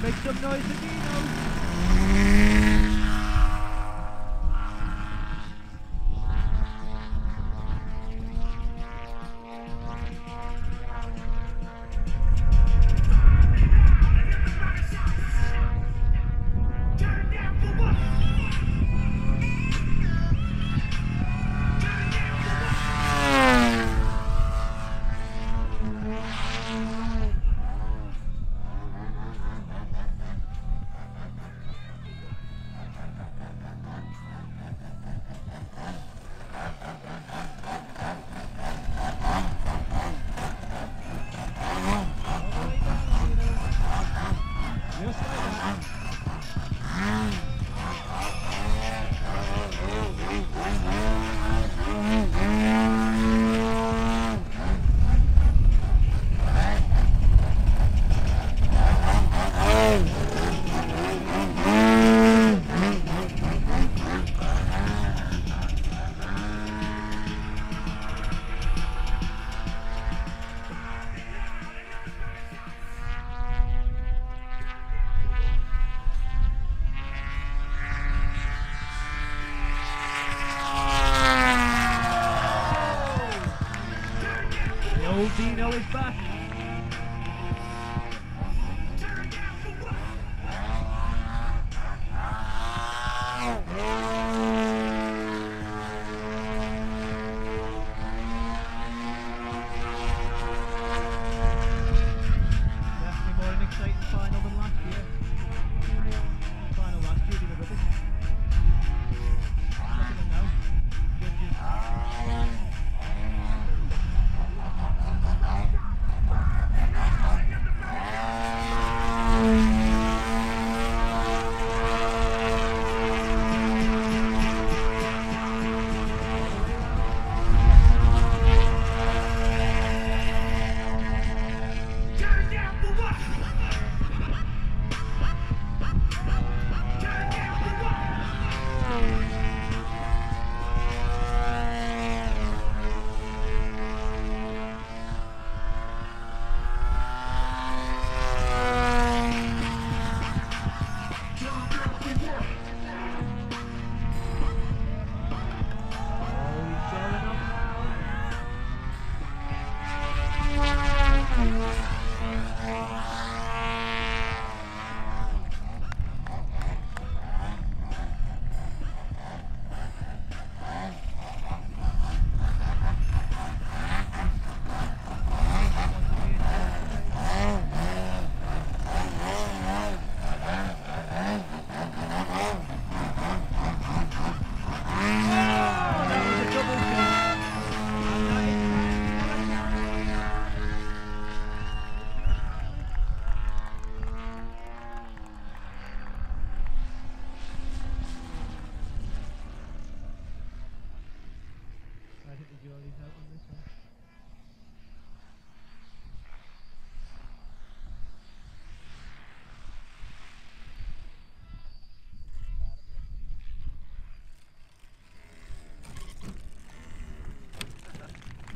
Make some noise, the Dinos! Dino is back. Turn down for what? Definitely more an exciting final than last year. The final last year did a rubbish. Nothing now. Judges.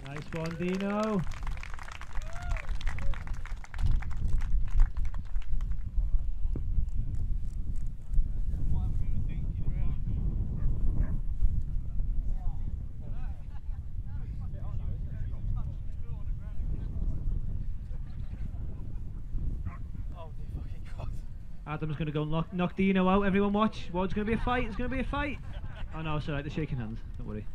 Nice one, Dino. Adam's going to go knock Dino out. Everyone watch. Well, it's going to be a fight. It's going to be a fight. Oh no, it's alright. They're shaking hands. Don't worry.